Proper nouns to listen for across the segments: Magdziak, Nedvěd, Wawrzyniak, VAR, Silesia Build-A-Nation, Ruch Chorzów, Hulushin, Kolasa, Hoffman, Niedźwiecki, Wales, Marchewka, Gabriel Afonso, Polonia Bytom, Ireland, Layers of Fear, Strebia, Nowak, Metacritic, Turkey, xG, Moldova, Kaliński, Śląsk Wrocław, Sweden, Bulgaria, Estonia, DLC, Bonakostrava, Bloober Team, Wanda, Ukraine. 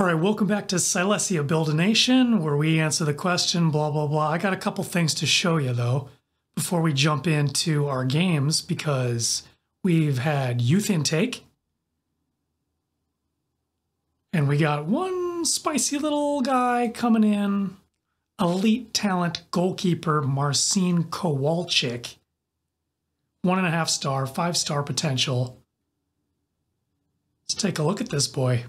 All right, welcome back to Silesia Build-A-Nation, where we answer the question, blah, blah, blah. I got a couple things to show you, though, before we jump into our games, because we've had youth intake. And we got one spicy little guy coming in, elite talent goalkeeper Marcin Kowalczyk. 1.5 star, 5-star potential. Let's take a look at this boy.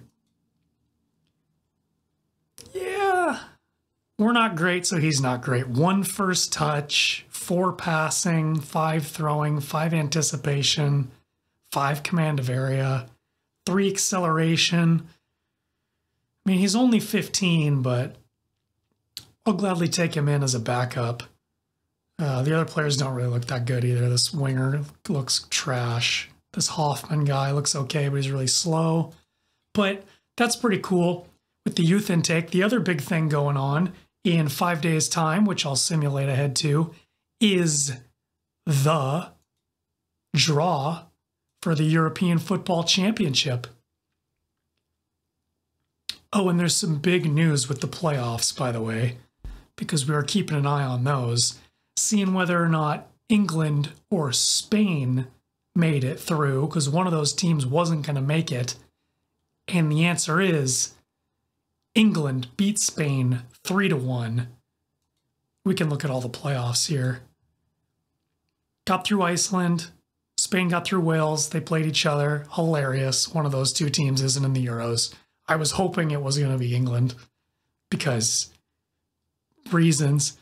We're not great, so he's not great. 1 first touch, 4 passing, 5 throwing, 5 anticipation, 5 command of area, 3 acceleration. I mean, he's only 15, but I'll gladly take him in as a backup. The other players don't really look that good either. This winger looks trash. This Hoffman guy looks okay, but he's really slow. But that's pretty cool with the youth intake. The other big thing going on in 5 days' time, which I'll simulate ahead to, is the draw for the European Football Championship. Oh, and there's some big news with the playoffs, by the way, because we are keeping an eye on those, seeing whether or not England or Spain made it through, because one of those teams wasn't going to make it. And the answer is England beat Spain 3-1. We can look at all the playoffs here. Got through Iceland. Spain got through Wales. They played each other. Hilarious. One of those two teams isn't in the Euros. I was hoping it was going to be England because reasons.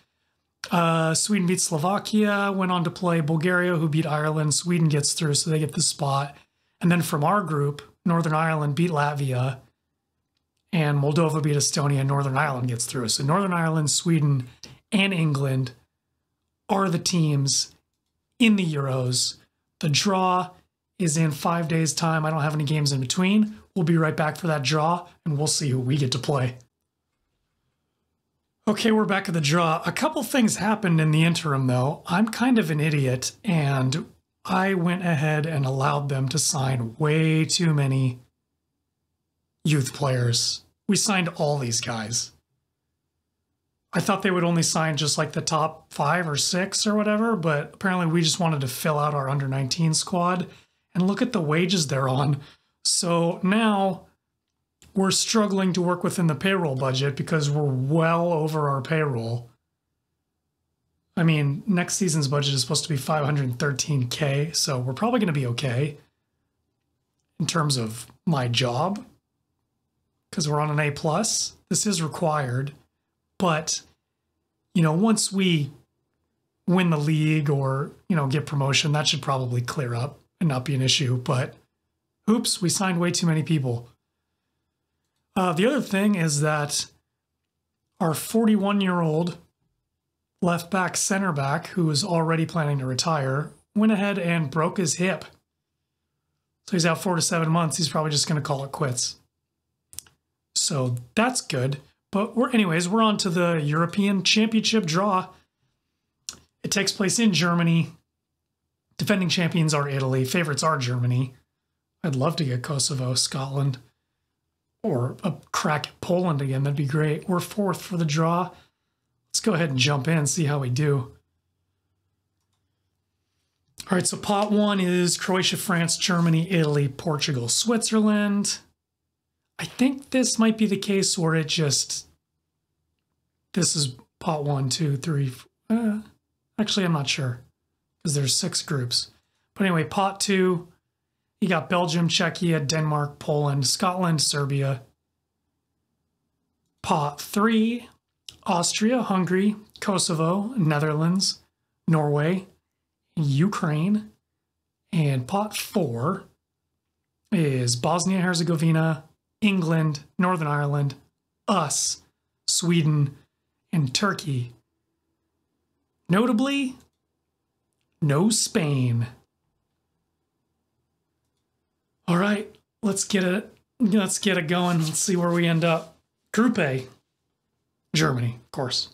Sweden beat Slovakia, went on to play Bulgaria, who beat Ireland. Sweden gets through, so they get the spot. And then from our group, Northern Ireland beat Latvia, and Moldova beat Estonia, and Northern Ireland gets through. So Northern Ireland, Sweden, and England are the teams in the Euros. The draw is in 5 days' time. I don't have any games in between. We'll be right back for that draw, and we'll see who we get to play. Okay, we're back at the draw. A couple things happened in the interim, though. I'm kind of an idiot, and I went ahead and allowed them to sign way too many youth players. We signed all these guys. I thought they would only sign just like the top 5 or 6 or whatever, but apparently we just wanted to fill out our under-19 squad, and look at the wages they're on. So now we're struggling to work within the payroll budget because we're well over our payroll. I mean, next season's budget is supposed to be 513K, so we're probably going to be okay in terms of my job, because we're on an A+. This is required, but, you know, once we win the league or, you know, get promotion, that should probably clear up and not be an issue. But oops, we signed way too many people. The other thing is that our 41-year-old left back center back, who is already planning to retire, went ahead and broke his hip. So he's out 4 to 7 months. He's probably just going to call it quits. So that's good. But anyways, we're on to the European Championship draw. It takes place in Germany. Defending champions are Italy. Favorites are Germany. I'd love to get Kosovo, Scotland, or a crack at Poland again. That'd be great. We're 4th for the draw. Let's go ahead and jump in and see how we do. All right, so pot 1 is Croatia, France, Germany, Italy, Portugal, Switzerland. I think this might be the case where it just... This is pot 1, 2, 3, 4. Actually, I'm not sure because there's 6 groups. But anyway, pot 2... You got Belgium, Czechia, Denmark, Poland, Scotland, Serbia. Pot 3, Austria, Hungary, Kosovo, Netherlands, Norway, Ukraine. And pot 4 is Bosnia, Herzegovina, England, Northern Ireland, us, Sweden, and Turkey. Notably, no Spain. All right, let's get it going. Let's see where we end up. Group A, Germany, of course.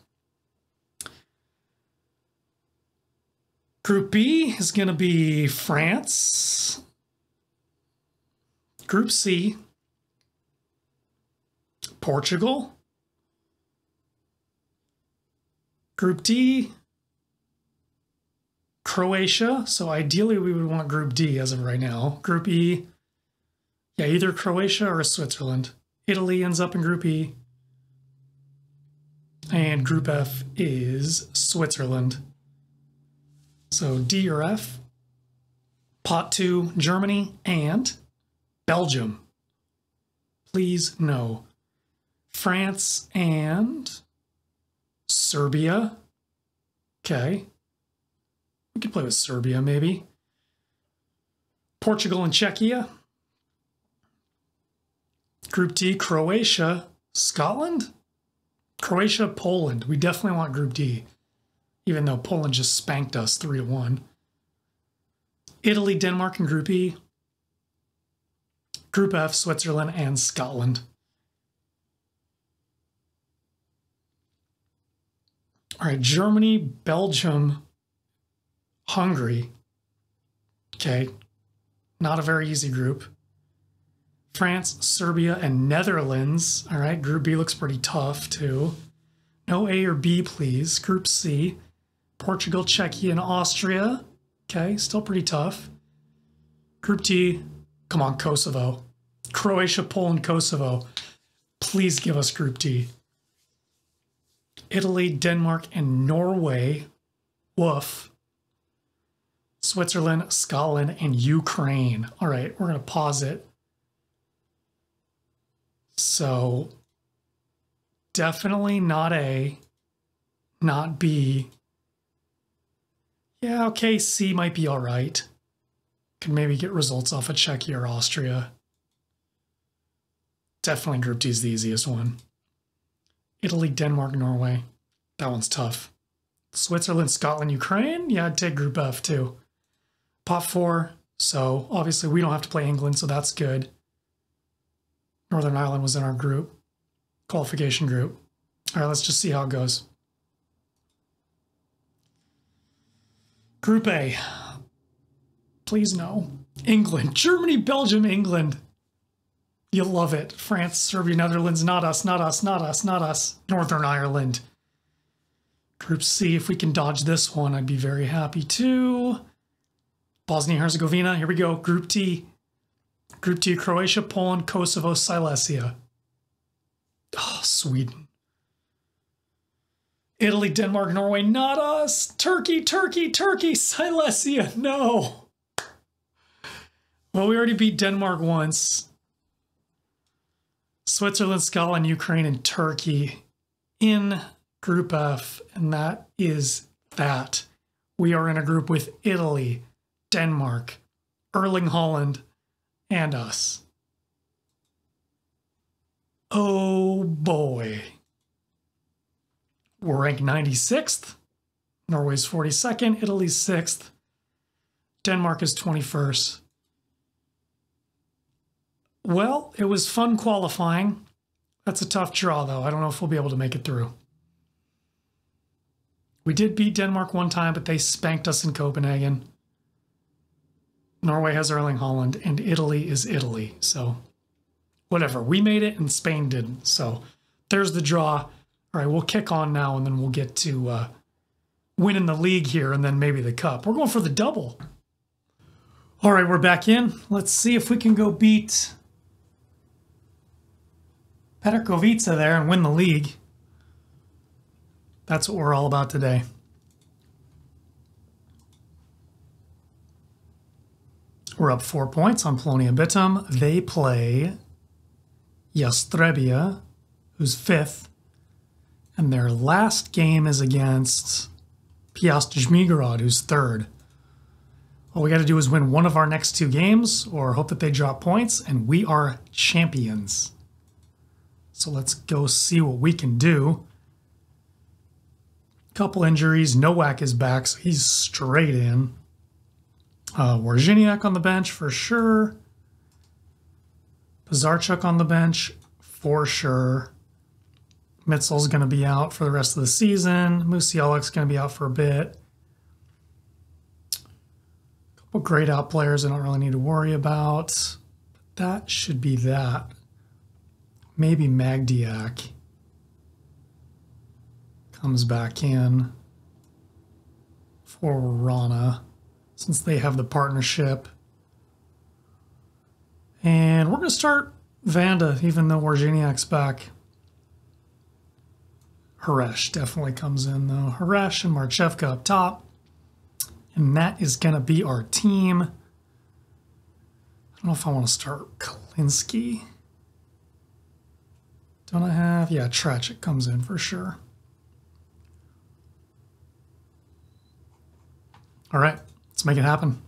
Group B is going to be France. Group C, Portugal. Group D, Croatia. So ideally we would want Group D as of right now. Group E, yeah, either Croatia or Switzerland. Italy ends up in Group E. And Group F is Switzerland. So D or F. Pot 2, Germany and Belgium. Please no. France and Serbia. Okay. We could play with Serbia maybe. Portugal and Czechia. Group D, Croatia, Scotland? Croatia, Poland. We definitely want Group D, even though Poland just spanked us 3-1. Italy, Denmark, and Group E. Group F, Switzerland, and Scotland. All right, Germany, Belgium, Hungary. Okay, not a very easy group. France, Serbia, and Netherlands. All right, Group B looks pretty tough too. No A or B, please. Group C, Portugal, Czechia, and Austria. Okay, still pretty tough. Group D, come on, Kosovo. Croatia, Poland, Kosovo. Please give us Group D. Italy, Denmark, and Norway. Woof. Switzerland, Scotland, and Ukraine. All right, we're going to pause it. So definitely not A, not B. Yeah, okay, C might be all right. Could maybe get results off of Czechia or Austria. Definitely Group D is the easiest one. Italy, Denmark, Norway. That one's tough. Switzerland, Scotland, Ukraine. Yeah, I'd take Group F too. Pot 4. So obviously we don't have to play England, so that's good. Northern Ireland was in our group, qualification group. All right, let's just see how it goes. Group A. Please no. England, Germany, Belgium, England. You love it. France, Serbia, Netherlands, not us, not us, not us, not us. Northern Ireland. Group C, if we can dodge this one, I'd be very happy too. Bosnia, Herzegovina, here we go. Group D. Group D, Croatia, Poland, Kosovo, Silesia. Oh, Sweden. Italy, Denmark, Norway, not us. Turkey, Turkey, Turkey, Silesia, no. Well, we already beat Denmark once. Switzerland, Scotland, Ukraine, and Turkey in Group F. And that is that. We are in a group with Italy, Denmark, Erling Haaland, and us. Oh boy. We're ranked 96th. Norway's 42nd. Italy's 6th. Denmark is 21st. Well, it was fun qualifying. That's a tough draw though. I don't know if we'll be able to make it through. We did beat Denmark one time, but they spanked us in Copenhagen. Norway has Erling Haaland, and Italy is Italy. So whatever, we made it and Spain didn't. So there's the draw. All right, we'll kick on now and then we'll get to winning the league here and then maybe the cup. We're going for the double. All right, we're back in. Let's see if we can go beat Petřkovice there and win the league. That's what we're all about today. We're up 4 points on Polonia Bytom. They play Jastrebia, who's 5th. And their last game is against Piast Żmigorod, who's 3rd. All we got to do is win one of our next two games or hope that they drop points, and we are champions. So let's go see what we can do. Couple injuries. Nowak is back, so he's straight in. Wawrzyniak on the bench for sure. Pisarczuk on the bench for sure. Mitzel's going to be out for the rest of the season. Musialek's going to be out for a bit. A couple great out players I don't really need to worry about. But that should be that. Maybe Magdziak comes back in for Rana, since they have the partnership. And we're going to start Wanda, even though Wawrzyniak's back. Horeš definitely comes in, though. Horeš and Marchewka up top. And that is going to be our team. I don't know if I want to start Kaliński. Don't I have? Yeah, Tracik comes in for sure. All right, let's make it happen.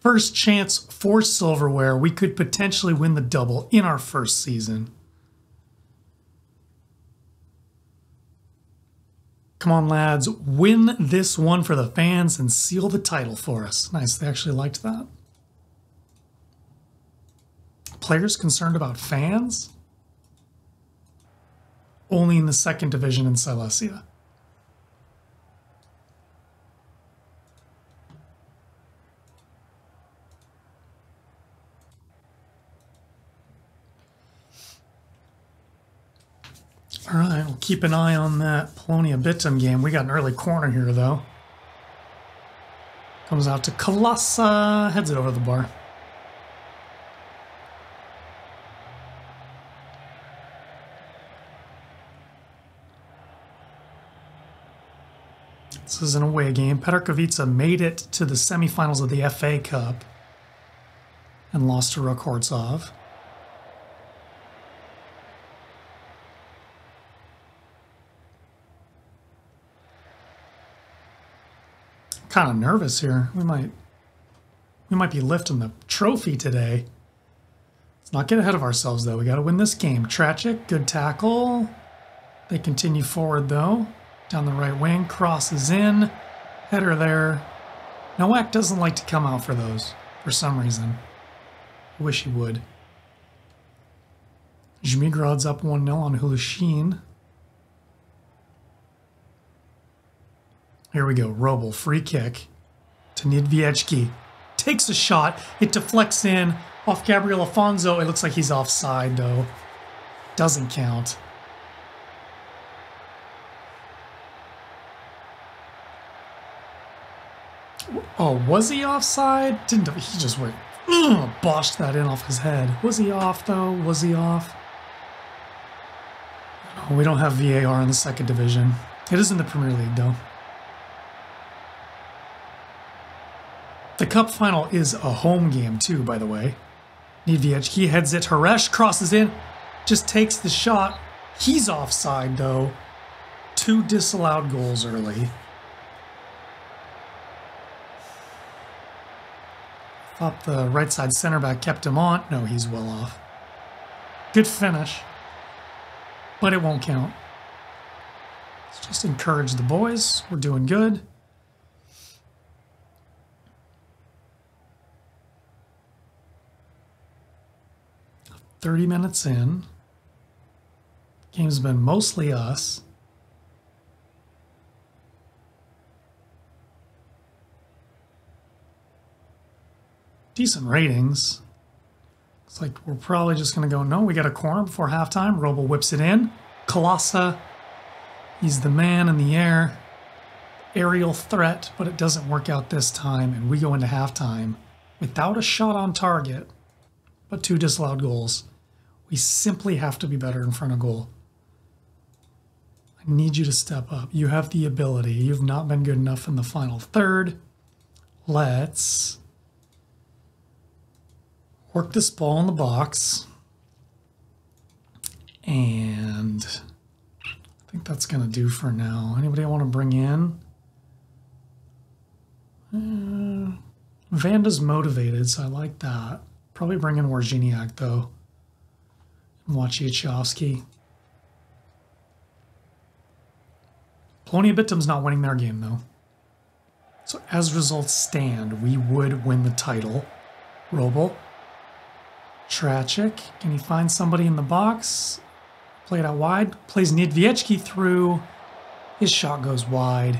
First chance for silverware. We could potentially win the double in our first season. Come on, lads. Win this one for the fans and seal the title for us. Nice. They actually liked that. Players concerned about fans? Only in the second division in Silesia. All right, we'll keep an eye on that Polonia Bytom game. We got an early corner here, though. Comes out to Kolasa, heads it over the bar. This is an away game. Petřkovice made it to the semifinals of the FA Cup and lost to Ruch Chorzów. Kind of nervous here. We might be lifting the trophy today. Let's not get ahead of ourselves, though. We got to win this game. Tracik, good tackle. They continue forward, though. Down the right wing, crosses in. Header there. Nowak doesn't like to come out for those for some reason. I wish he would. Żmigrod's up 1-0 on Hulushin. Here we go. Robel, free kick to Niedźwiecki. Takes a shot. It deflects in off Gabriel Afonso. It looks like he's offside, though. Doesn't count. Oh, was he offside? Didn't he just went boshed that in off his head? Was he off, though? Was he off? Oh, we don't have VAR in the second division. It is in the Premier League, though. The cup final is a home game, too, by the way. Nedvěd heads it. Horeš crosses in. Just takes the shot. He's offside, though. Two disallowed goals early. Thought the right side center back kept him on. No, he's well off. Good finish. But it won't count. Let's just encourage the boys. We're doing good. . 30 minutes in. Game's been mostly us. Decent ratings. Looks like we're probably just going to go, no, we got a corner before halftime. Robel whips it in. Kolasa, he's the man in the air. Aerial threat, but it doesn't work out this time. And we go into halftime without a shot on target, but two disallowed goals. We simply have to be better in front of goal. I need you to step up. You have the ability. You've not been good enough in the final third. Let's work this ball in the box. And I think that's going to do for now. Anybody I want to bring in? Vanda's motivated, so I like that. Probably bring in Wawrzyniak, though, and watch Wachowski. Polonia Bytom's not winning their game, though. So as results stand, we would win the title. Robel. Tracik. Can he find somebody in the box? Play it out wide. Plays Niedźwiecki through. His shot goes wide.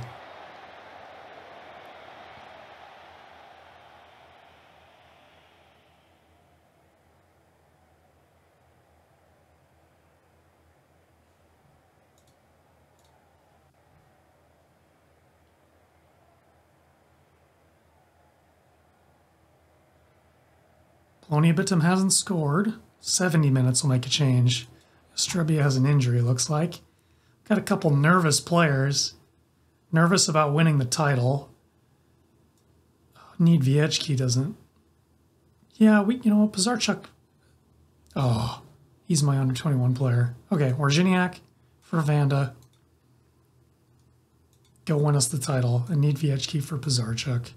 Polonia Bytom hasn't scored. 70 minutes will make a change. Strebia has an injury, looks like. Got a couple nervous players. Nervous about winning the title. Niedźwiecki doesn't. Yeah, you know, Pisarczuk. Oh, he's my under 21 player. Okay, Wawrzyniak for Wanda. Go win us the title. And Niedźwiecki for Pisarczuk.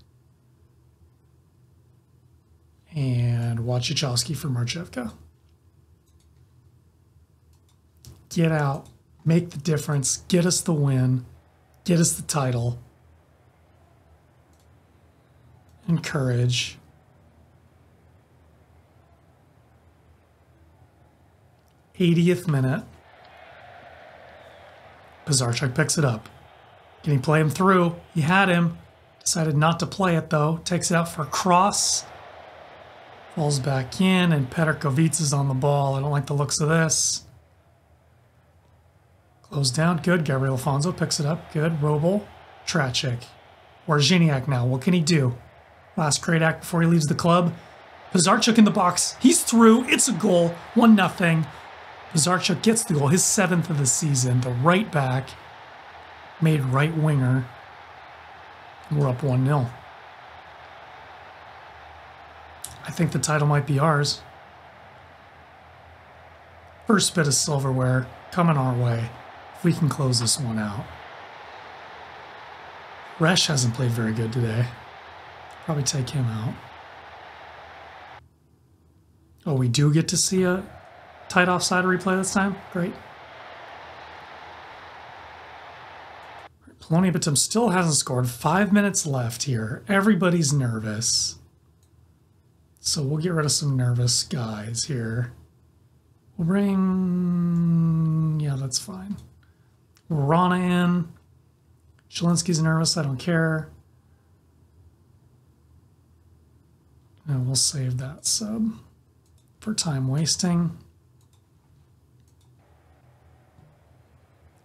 And Wachowski for Marchewka. Get out. Make the difference. Get us the win. Get us the title. And courage. '80th minute. Pisarczuk picks it up. Can he play him through? He had him. Decided not to play it, though. Takes it out for a cross. Falls back in, and Petřkovice is on the ball. I don't like the looks of this. Close down. Good. Gabriel Alfonso picks it up. Good. Robel. Tracik. Wawrzyniak now. What can he do? Last great act before he leaves the club. Pisarczuk in the box. He's through. It's a goal. 1-0. Pisarczuk gets the goal. His 7th of the season. The right back. Made right winger. We're up 1-0. I think the title might be ours. First bit of silverware coming our way. If we can close this one out. Horeš hasn't played very good today. Probably take him out. Oh, we do get to see a tight offside replay this time? Great. Polonia Bytom still hasn't scored. 5 minutes left here. Everybody's nervous. So we'll get rid of some nervous guys here. We'll bring... yeah, that's fine. Rana in. Zielinski's nervous. I don't care. And we'll save that sub for time wasting.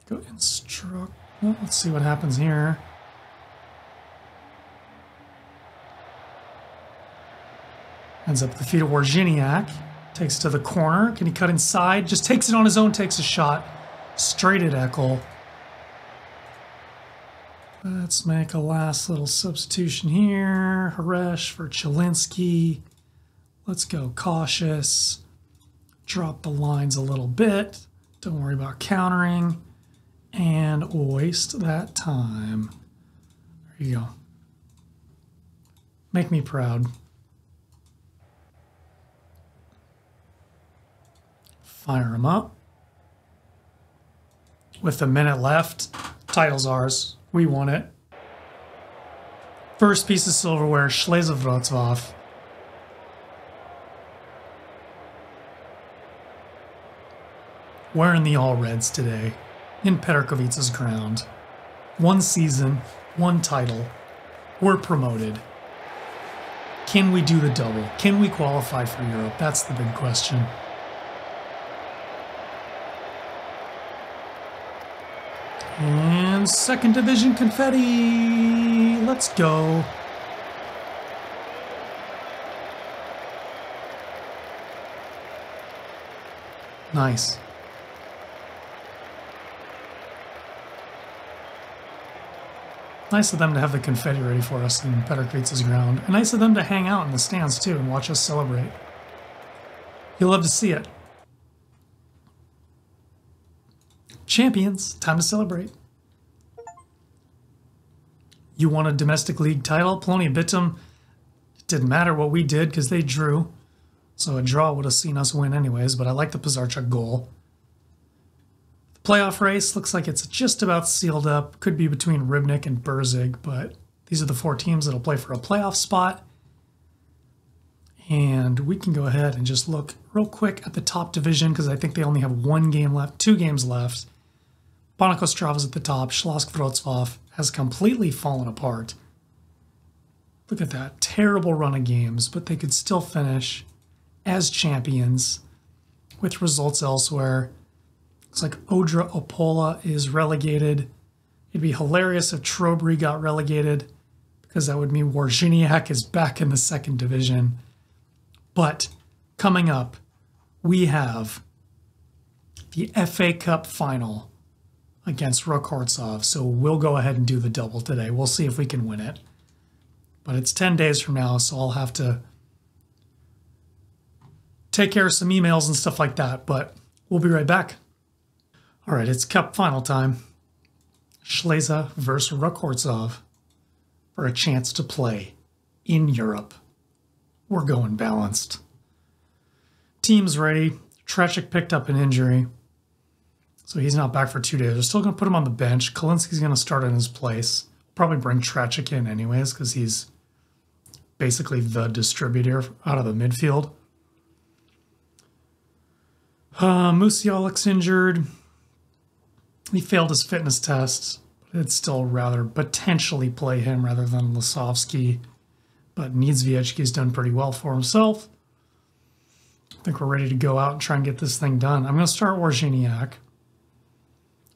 Go instruct. Well, let's see what happens here. Ends up at the feet of Wawrzyniak. Takes it to the corner. Can he cut inside? Just takes it on his own, takes a shot. Straight at Eckel. Let's make a last little substitution here. Horeš for Kaliński. Let's go cautious. Drop the lines a little bit. Don't worry about countering. And waste that time. There you go. Make me proud. Fire him up. With a minute left, title's ours. We won it. First piece of silverware, Śląsk Wrocław. Wearing the all reds today. In Petřkovice's ground. One season, one title. We're promoted. Can we do the double? Can we qualify for Europe? That's the big question. And second division confetti. Let's go. Nice. Nice of them to have the confetti ready for us in Petřkovice's ground. And nice of them to hang out in the stands, too, and watch us celebrate. You'll love to see it. Champions, time to celebrate. You won a domestic league title. Polonia Bytom, it didn't matter what we did because they drew. So a draw would have seen us win anyways, but I like the Pisarczuk goal. Playoff race looks like it's just about sealed up. Could be between Rybnik and Berzig, but these are the 4 teams that'll play for a playoff spot. And we can go ahead and just look real quick at the top division because I think they only have 1 game left, 2 games left. Bonakostrava's at the top. Śląsk Wrocław has completely fallen apart. Look at that. Terrible run of games, but they could still finish as champions with results elsewhere. It's like Odra Opola is relegated. It'd be hilarious if Trobry got relegated because that would mean Wawrzyniak is back in the second division. But Coming up, we have the FA Cup final against Ruch Chorzów, so we'll go ahead and do the double today. We'll see if we can win it. But it's 10 days from now, so I'll have to take care of some emails and stuff like that, but we'll be right back. All right, it's cup final time. Silesia versus Ruch Chorzów for a chance to play in Europe. We're going balanced. Team's ready. Tracik picked up an injury, so he's not back for 2 days. They're still going to put him on the bench. Kaliński's going to start in his place. Probably bring Tracik in anyways because he's basically the distributor out of the midfield. Musialek's injured. He failed his fitness test. I'd still rather potentially play him rather than Wachowski. But Niedźwiecki's done pretty well for himself. I think we're ready to go out and try and get this thing done. I'm going to start Wawrzyniak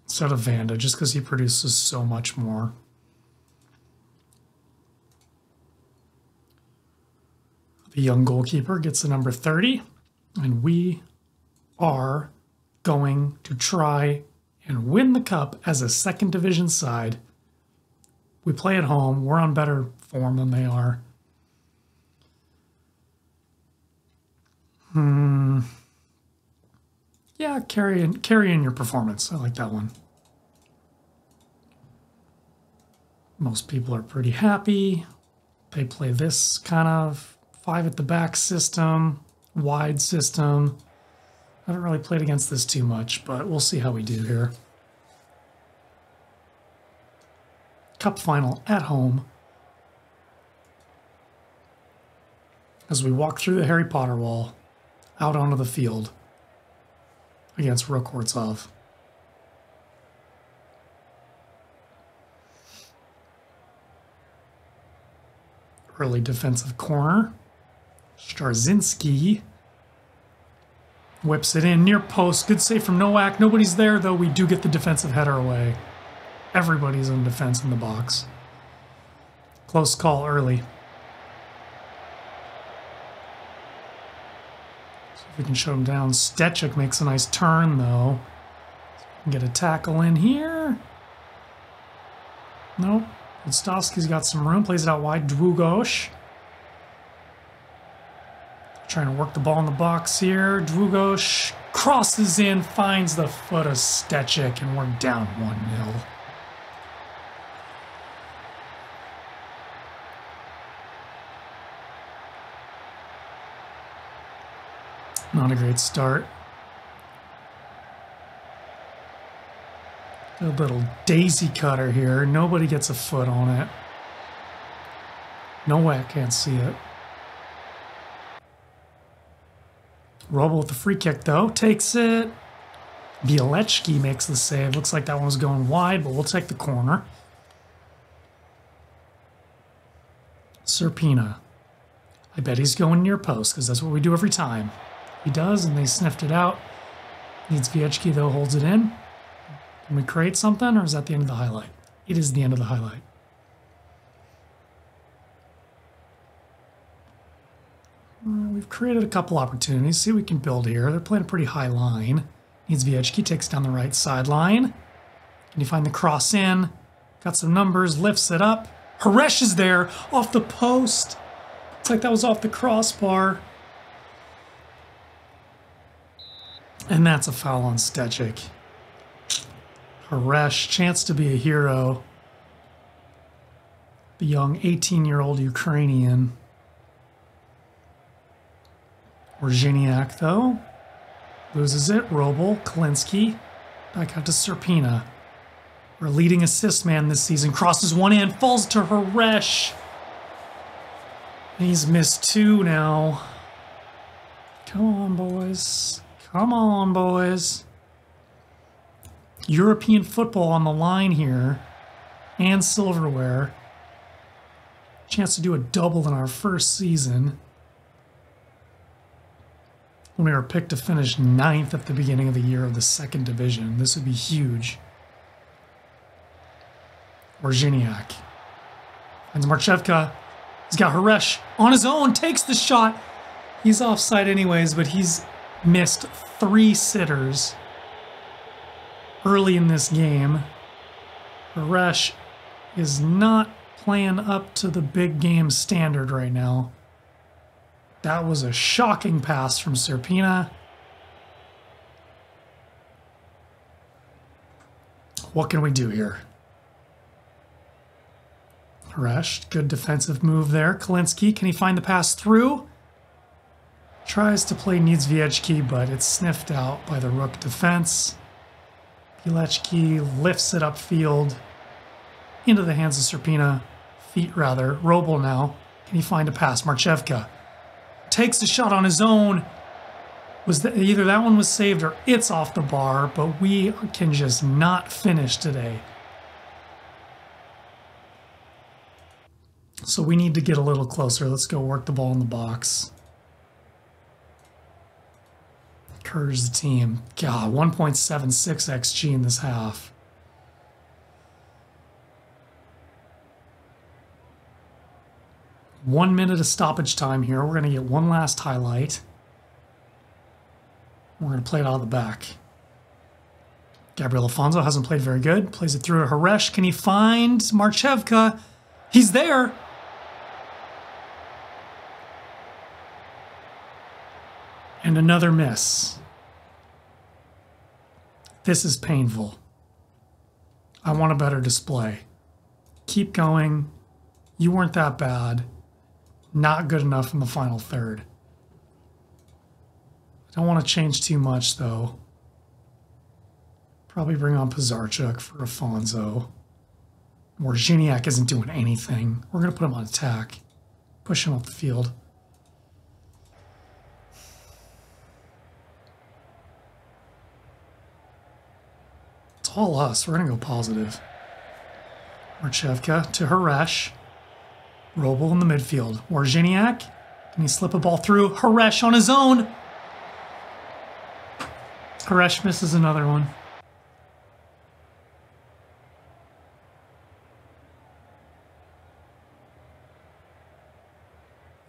instead of Wanda just because he produces so much more. The young goalkeeper gets the number 30, and we are going to try and win the cup as a second division side. We play at home. We're on better form than they are. Yeah, carry in your performance. I like that one. Most people are pretty happy. They play this kind of five at the back system, wide system. I haven't really played against this too much, but we'll see how we do here. Cup final at home. As we walk through the Harry Potter wall, out onto the field against Ruch Chorzów. Early defensive corner. Starzinski whips it in near post. Good save from Nowak. Nobody's there, though. We do get the defensive header away. Everybody's in defense in the box. Close call early. So if we can shut him down. Steczek makes a nice turn, though. So we can get a tackle in here. Nope. Staszki's got some room. Plays it out wide. Dwugos. Trying to work the ball in the box here. Dwugos crosses in, finds the foot of Steczek, and we're down 1-0. Not a great start. A little daisy cutter here. Nobody gets a foot on it. Nowak can't see it. Robel with the free kick, though. Takes it. Bielecki makes the save. Looks like that one was going wide, but we'll take the corner. Serpina. I bet he's going near post, because that's what we do every time. He does, and they sniffed it out. Niedźwiecki, though, holds it in. Can we create something, or is that the end of the highlight? It is the end of the highlight. We've created a couple opportunities. See what we can build here. They're playing a pretty high line. Niedźwiecki takes down the right sideline. Can you find the cross in? Got some numbers. Lifts it up. Horeš is there. Off the post. It's like that was off the crossbar. And that's a foul on Steczek. Horeš, chance to be a hero. The young 18-year-old Ukrainian. Wawrzyniak, though, loses it. Robel, Kaliński, back out to Serpina. Our leading assist man this season. Crosses one in, falls to Horeš. And he's missed two now. Come on, boys. Come on, boys. European football on the line here. And silverware. Chance to do a double in our first season. When we were picked to finish 9th at the beginning of the year of the second division. This would be huge. Wawrzyniak. Finds Marchewka. He's got Horeš on his own. Takes the shot. He's offside anyways, but he's missed 3 sitters early in this game. Horeš is not playing up to the big game standard right now. That was a shocking pass from Serpina. What can we do here? Horeš, good defensive move there. Kaliński, can he find the pass through? Tries to play Niedźwiecki, but it's sniffed out by the Rook defense. Pilecki lifts it upfield into the hands of Serpina. Feet, rather. Robel now. Can he find a pass? Marchewka takes the shot on his own. Either that one was saved or it's off the bar, but we can just not finish today. So we need to get a little closer. Let's go work the ball in the box. Curse the team. God, 1.76 XG in this half. One minute of stoppage time here. We're going to get one last highlight. We're going to play it out of the back. Gabriel Afonso hasn't played very good. Plays it through to Horeš. Can he find Marchewka? He's there. And another miss. This is painful. I want a better display. Keep going. You weren't that bad. Not good enough in the final third. I don't want to change too much, though. Probably bring on Pisarczuk for Afonso. Wawrzyniak isn't doing anything. We're going to put him on attack. Push him up the field. All us. We're going to go positive. Marchewka to Horeš. Robel in the midfield. Wawrzyniak. Can he slip a ball through? Horeš on his own. Horeš misses another one.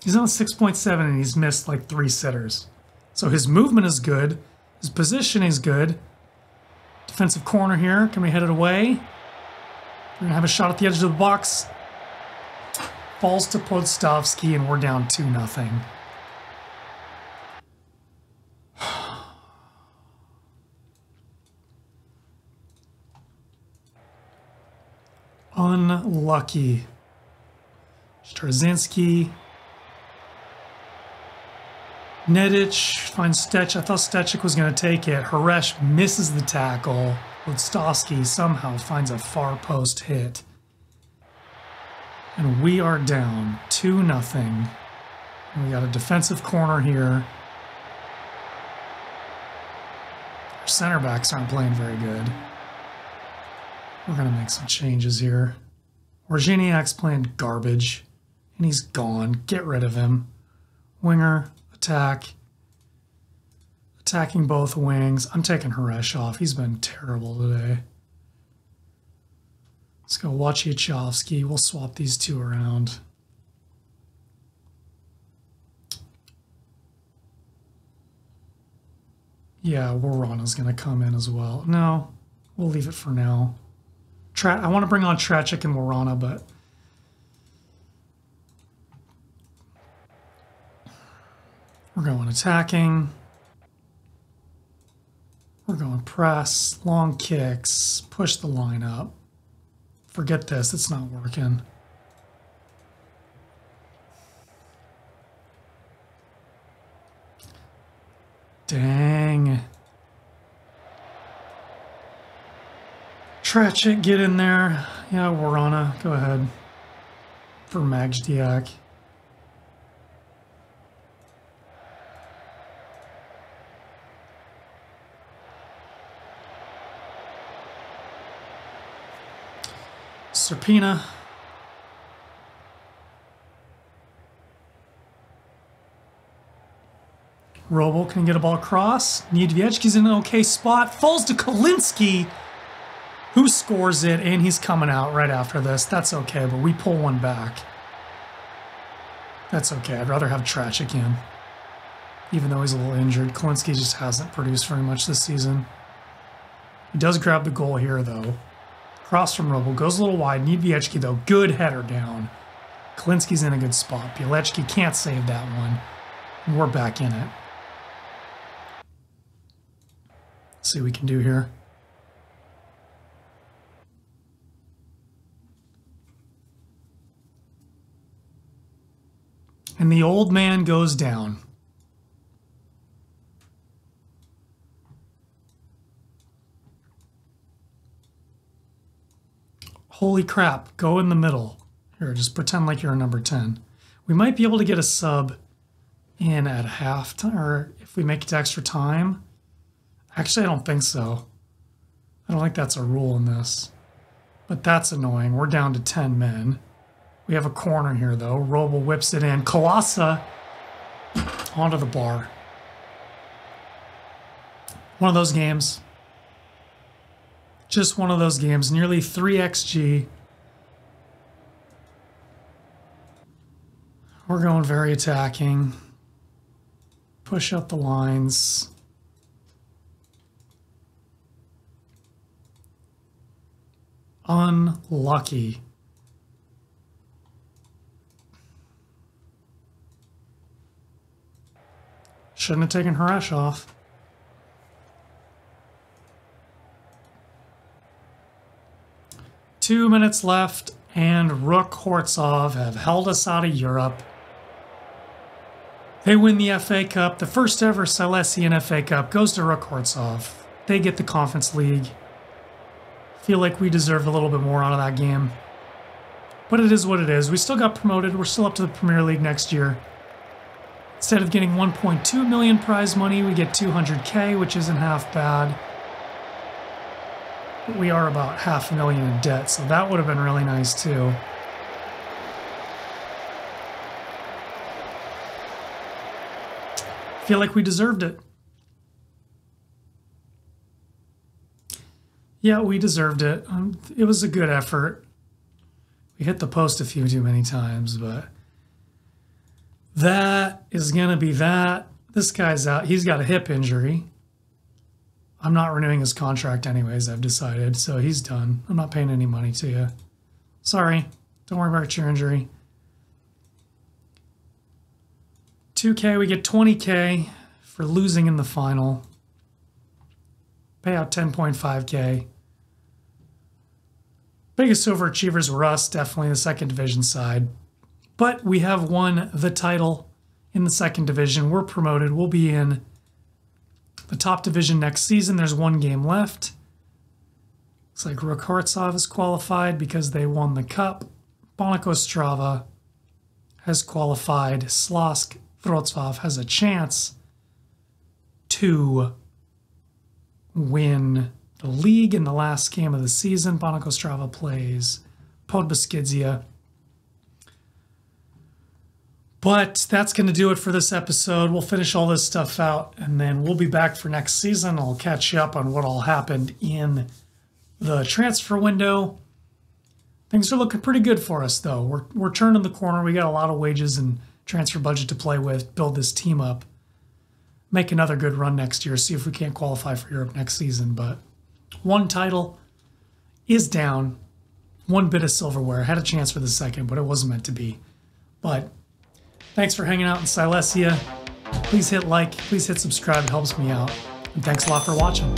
He's on 6.7 and he's missed like 3 sitters. So his movement is good. His positioning is good. Defensive corner here. Can we head it away? We're going to have a shot at the edge of the box. Falls to Podstavski, and we're down 2-0. Unlucky. Starzinski. Nedic finds Stech. I thought Stechik was going to take it. Horeš misses the tackle. Podstavski somehow finds a far post hit. And we are down 2-0. And we got a defensive corner here. Our center backs aren't playing very good. We're going to make some changes here. Wawrzyniak's playing garbage. And he's gone. Get rid of him. Winger. Attack. Attacking both wings. I'm taking Horeš off. He's been terrible today. Let's go Wachowski. We'll swap these two around. Yeah, Warana's going to come in as well. No, we'll leave it for now. I want to bring on Tracik and Warana, but... we're going attacking. We're going press, long kicks, push the line up. Forget this, it's not working. Dang. Tracik, get in there. Yeah, Warana, go ahead. For Magdziak. Serpina. Robel can get a ball across. Niedźwiecki's in an okay spot. Falls to Kaliński, who scores it, and he's coming out right after this. That's okay, but we pull one back. That's okay. I'd rather have Tracik in. even though he's a little injured. Kaliński just hasn't produced very much this season. He does grab the goal here, though. Cross from Robel, goes a little wide. Niedźwiecki, though, good header down. Kaliński's in a good spot. Bielecki can't save that one. And we're back in it. Let's see what we can do here. And the old man goes down. Holy crap, go in the middle. Here, just pretend like you're a number 10. We might be able to get a sub in at halftime, or if we make it to extra time. Actually, I don't think so. I don't think that's a rule in this. But that's annoying. We're down to 10 men. We have a corner here, though. Robel whips it in. Kolasa onto the bar. One of those games. Just one of those games. Nearly 3xG. We're going very attacking. Push up the lines. Unlucky. Shouldn't have taken Horeš off. Two minutes left, and Ruch Chorzów have held us out of Europe. They win the FA Cup. The first ever Silesian FA Cup goes to Ruch Chorzów. They get the Conference League. Feel like we deserved a little bit more out of that game. But it is what it is. We still got promoted. We're still up to the Premier League next year. Instead of getting 1.2 million prize money, we get 200K, which isn't half bad. But we are about $500,000 in debt, so that would have been really nice too. Feel like we deserved it. Yeah, we deserved it. It was a good effort. We hit the post a few too many times, but that is going to be that. This guy's out. He's got a hip injury. I'm not renewing his contract anyways, I've decided, so he's done. I'm not paying any money to you. Sorry. Don't worry about your injury. 2K, we get 20K for losing in the final. Pay out 10.5K. Biggest overachievers were us, definitely the second division side. But we have won the title in the second division. We're promoted. We'll be in the top division next season. There's one game left. Looks like Ruch Chorzów is qualified because they won the cup. Bonacostrava has qualified. Śląsk Wrocław has a chance to win the league in the last game of the season. Bonacostrava plays Podbeskidzia. But that's going to do it for this episode. We'll finish all this stuff out, and then we'll be back for next season. I'll catch you up on what all happened in the transfer window. Things are looking pretty good for us, though. We're turning the corner. We got a lot of wages and transfer budget to play with, build this team up, make another good run next year, see if we can't qualify for Europe next season. But one title is down. One bit of silverware. Had a chance for the second, but it wasn't meant to be. But thanks for hanging out in Silesia. Please hit like, please hit subscribe, it helps me out. And thanks a lot for watching.